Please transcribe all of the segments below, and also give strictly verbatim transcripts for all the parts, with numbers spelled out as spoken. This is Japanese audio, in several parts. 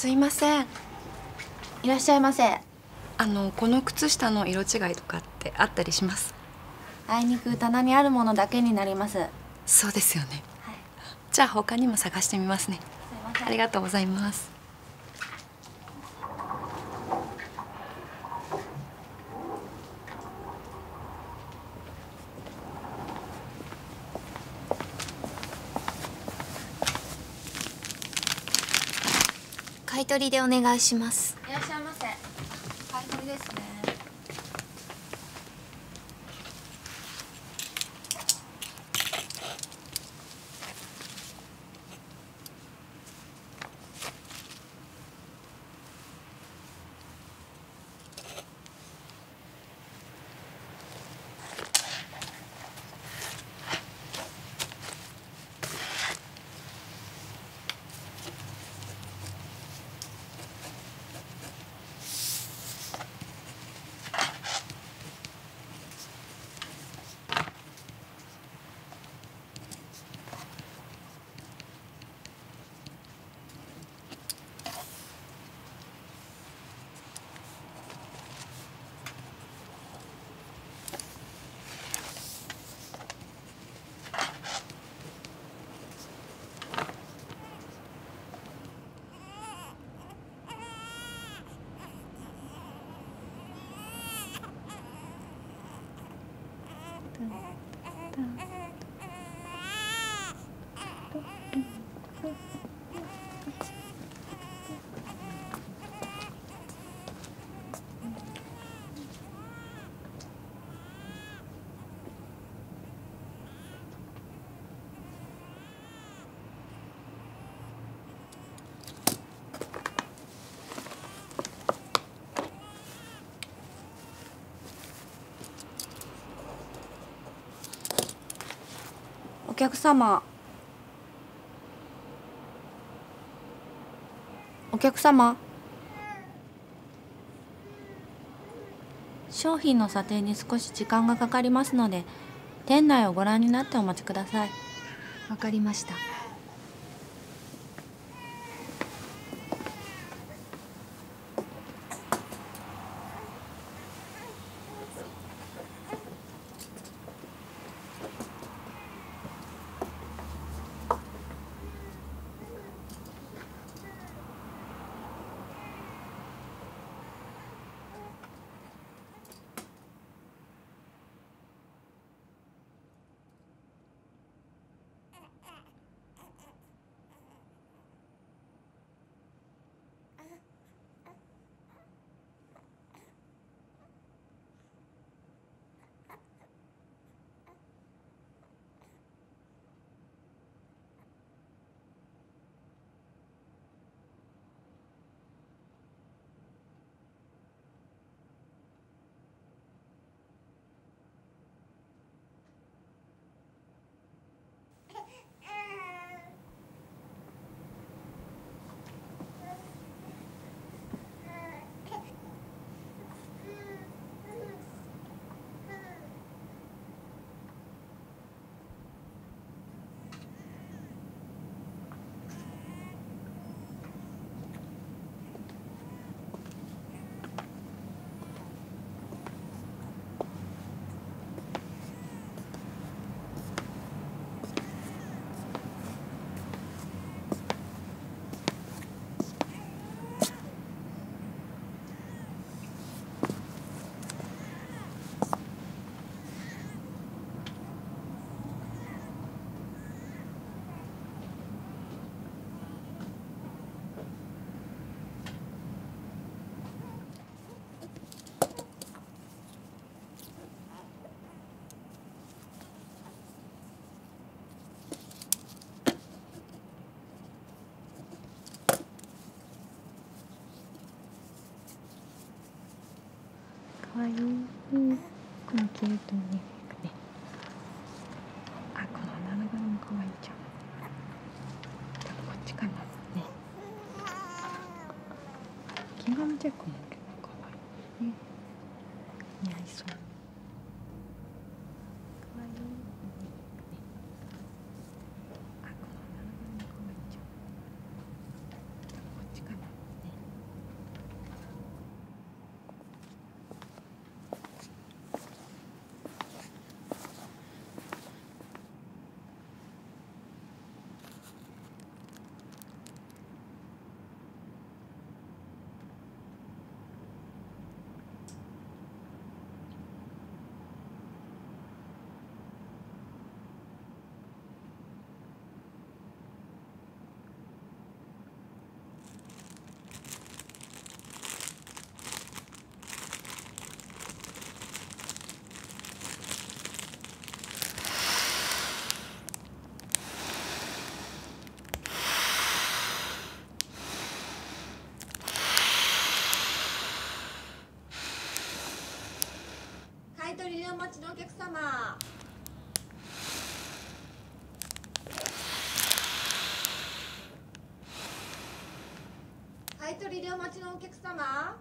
すいません。いらっしゃいませ。あのこの靴下の色違いとかってあったりします？あいにく棚にあるものだけになります。そうですよね。はい、じゃあ他にも探してみますね。すいません。ありがとうございます。買取でお願いします。いらっしゃいませ。買取ですね。お客様、お客様、商品の査定に少し時間がかかりますので、店内をご覧になってお待ちください。わかりました。このキュートに。あ、このアナログも可愛いじゃん。多分こっちかなね。金髪チェックも結構可愛いね。似合いそう。可愛い。あ、このアナログも可愛いじゃん。多分こっちかな。緑をお持ちのお客様、買い取りをお持ちのお客様、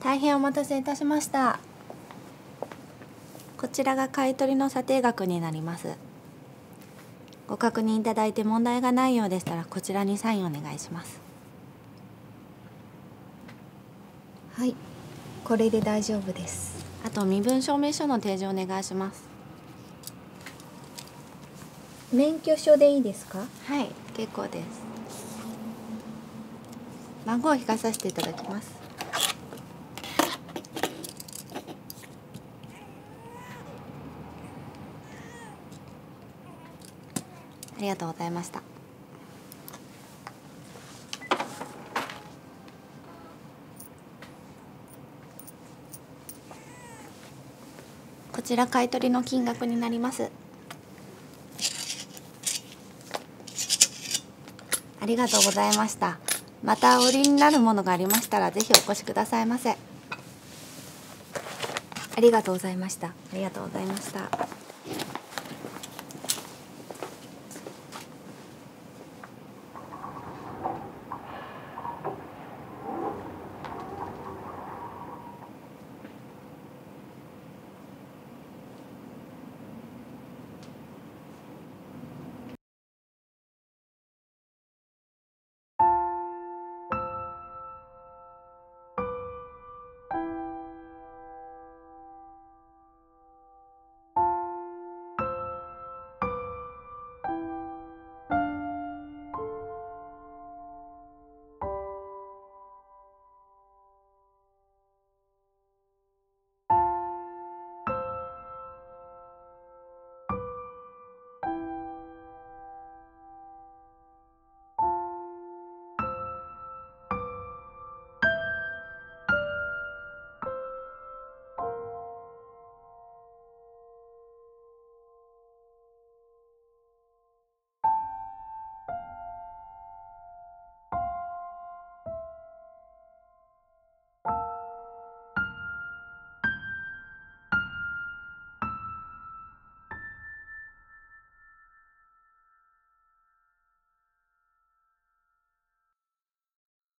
大変お待たせいたしました。こちらが買い取りの査定額になります。ご確認いただいて問題がないようでしたら、こちらにサインお願いします。はい、これで大丈夫です。あと身分証明書の提示お願いします。免許証でいいですか？はい、結構です。番号を引かさせていただきます。ありがとうございました。こちら買い取りの金額になります。ありがとうございました。またお売りになるものがありましたら、ぜひお越しくださいませ。ありがとうございました。ありがとうございました。